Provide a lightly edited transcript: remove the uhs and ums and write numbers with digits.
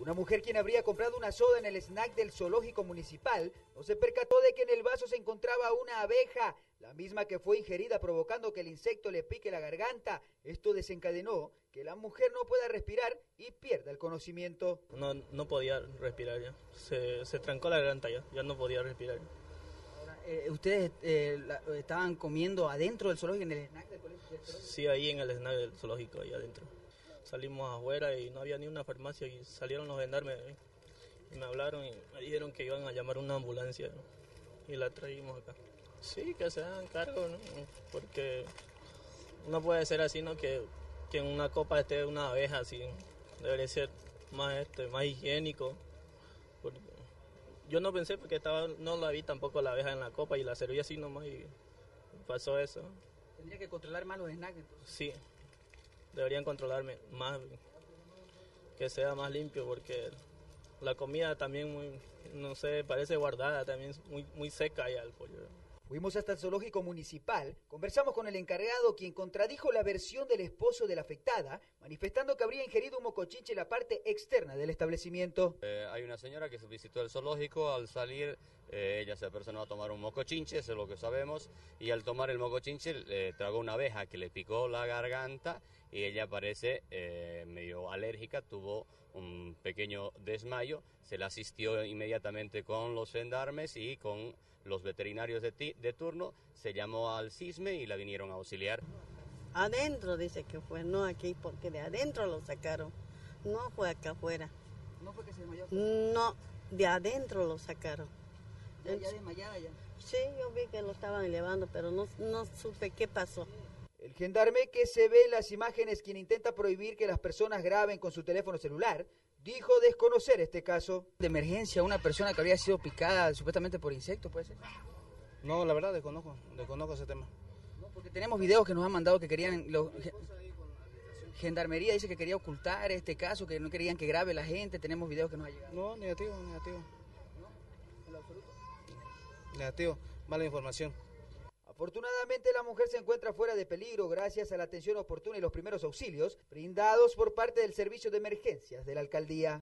Una mujer, quien habría comprado una soda en el snack del zoológico municipal, no se percató de que en el vaso se encontraba una abeja, la misma que fue ingerida, provocando que el insecto le pique la garganta. Esto desencadenó que la mujer no pueda respirar y pierda el conocimiento. No podía respirar ya, se trancó la garganta ya no podía respirar. Ahora, ¿ustedes estaban comiendo adentro del zoológico, en el snack del zoológico? Sí, ahí en el snack del zoológico, ahí adentro. Salimos afuera y no había ni una farmacia y salieron los gendarmes y me hablaron y me dijeron que iban a llamar una ambulancia, ¿no? Y la traímos acá. Sí, que se hagan cargo, ¿no? Porque no puede ser así, ¿no? Que en una copa esté una abeja así. Debería ser más, más higiénico. Porque yo no pensé, porque no la vi tampoco la abeja en la copa y la serví así nomás y pasó eso. ¿Tendría que controlar más los snacks, entonces? Sí. Deberían controlarme más, que sea más limpio, porque la comida también, no sé, parece guardada, también muy seca ahí al pollo. Fuimos hasta el zoológico municipal, conversamos con el encargado, quien contradijo la versión del esposo de la afectada, manifestando que habría ingerido un mocochinche en la parte externa del establecimiento. Hay una señora que visitó el zoológico, al salir ella se apersonó a tomar un mocochinche, eso es lo que sabemos, y al tomar el mocochinche tragó una abeja que le picó la garganta y ella parece medio alérgica, tuvo un pequeño desmayo, se la asistió inmediatamente con los gendarmes y con los veterinarios de turno, se llamó al CISME y la vinieron a auxiliar. Adentro dice que fue, no aquí, porque de adentro lo sacaron, no fue acá afuera. ¿No fue que se desmayó? No, de adentro lo sacaron. ¿Ya desmayada ya? Sí, yo vi que lo estaban elevando, pero no supe qué pasó. El gendarme, que se ve en las imágenes, quien intenta prohibir que las personas graben con su teléfono celular, dijo desconocer este caso. De emergencia, una persona que había sido picada supuestamente por insectos, ¿puede ser? No, la verdad desconozco ese tema. No, porque tenemos videos que nos han mandado que querían... Gendarmería dice que quería ocultar este caso, que no querían que grabe la gente, tenemos videos que nos ha llegado. No, negativo. ¿No? ¿En absoluto? Negativo, mala información. Afortunadamente, la mujer se encuentra fuera de peligro gracias a la atención oportuna y los primeros auxilios brindados por parte del Servicio de Emergencias de la Alcaldía.